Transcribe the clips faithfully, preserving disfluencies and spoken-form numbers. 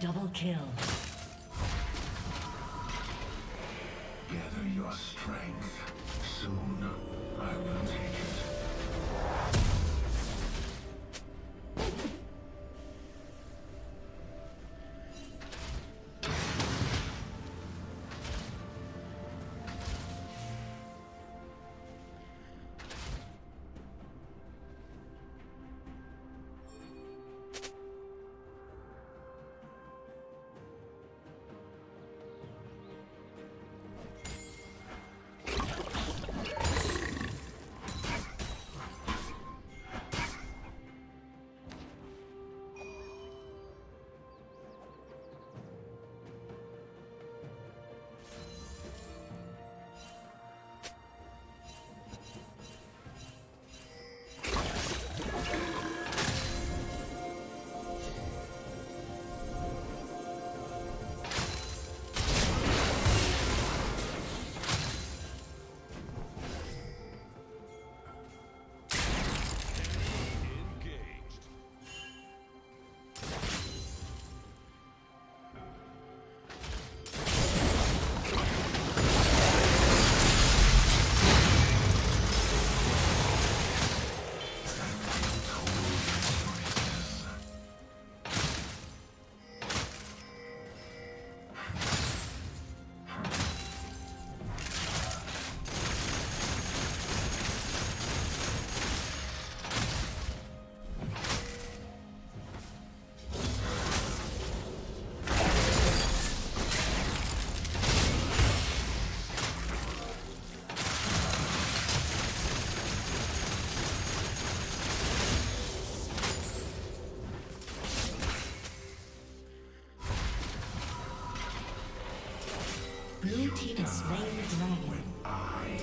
Double kill. Gather your strength. Soon I will take it. Blue team has slain the dragon. I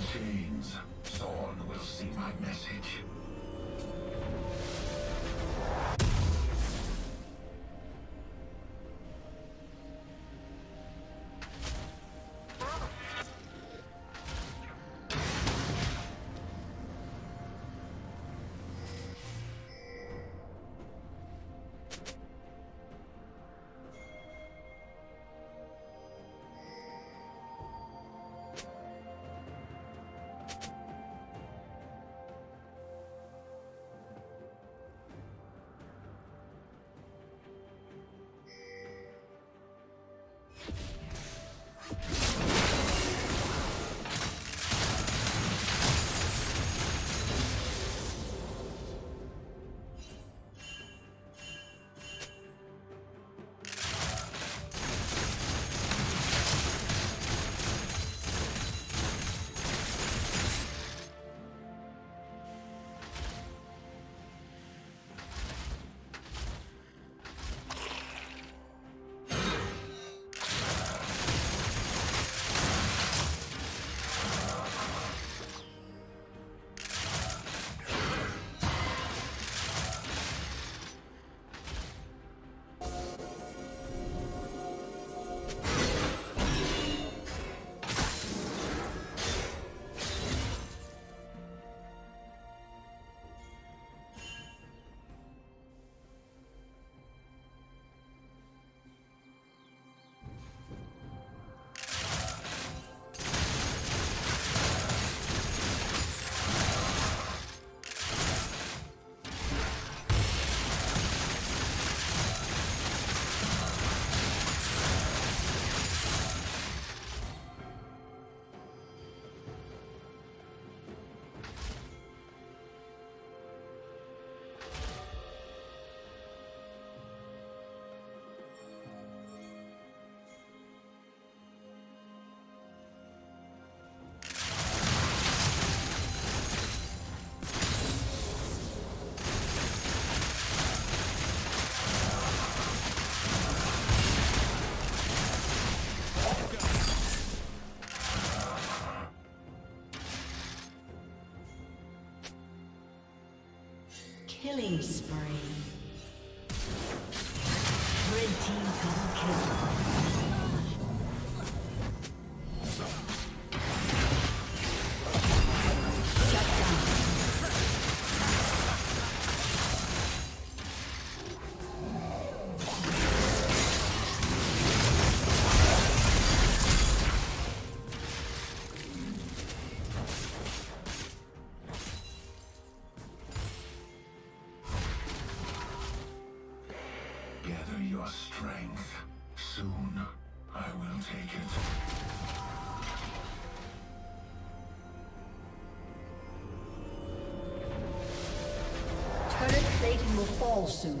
choose. Killing spree. Red team double kill. Will fall soon.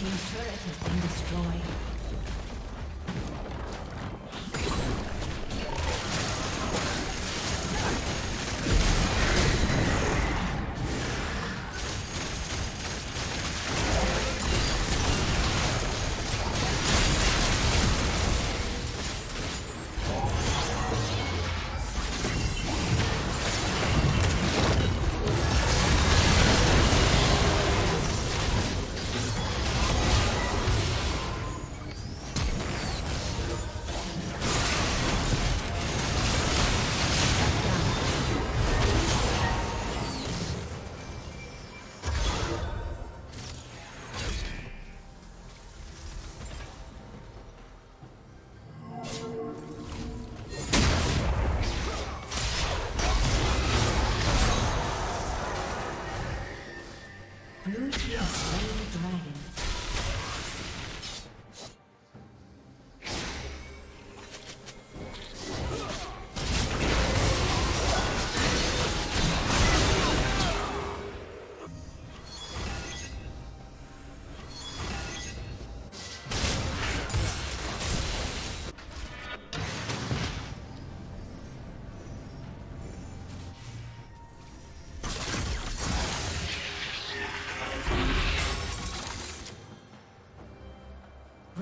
team's turret has been destroyed.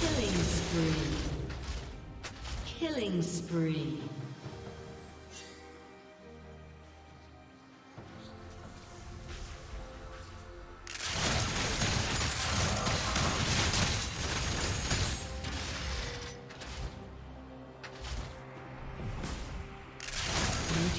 Killing spree. Killing spree.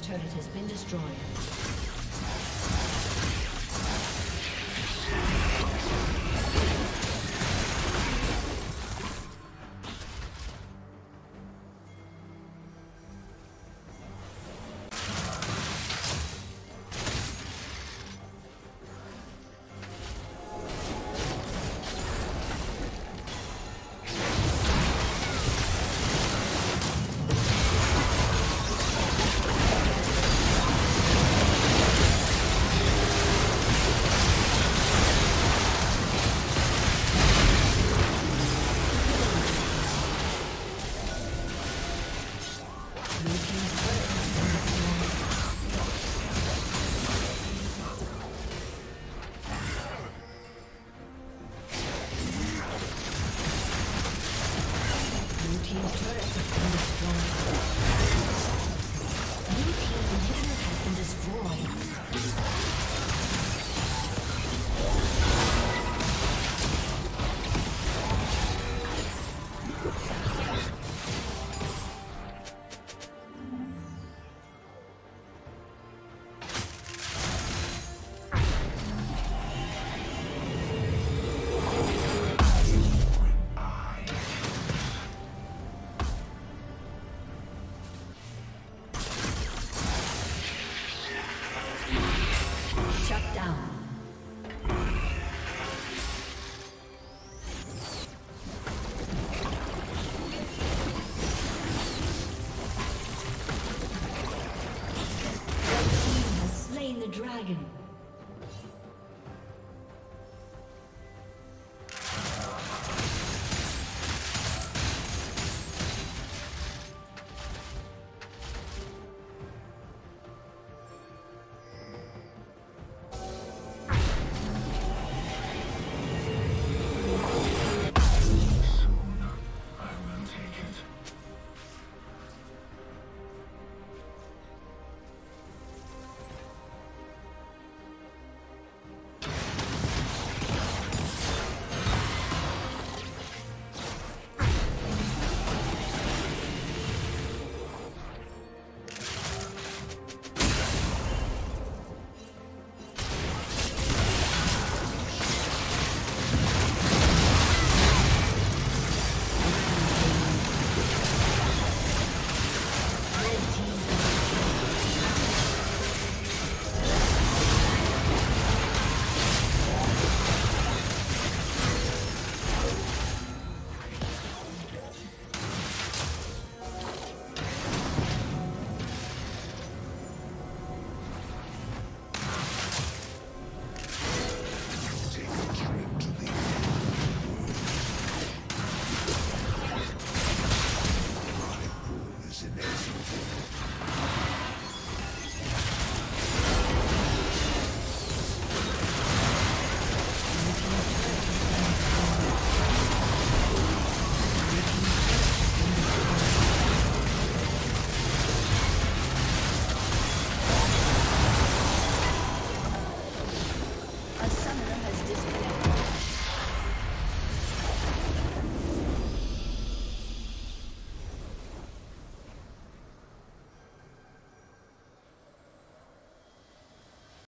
turret has been destroyed.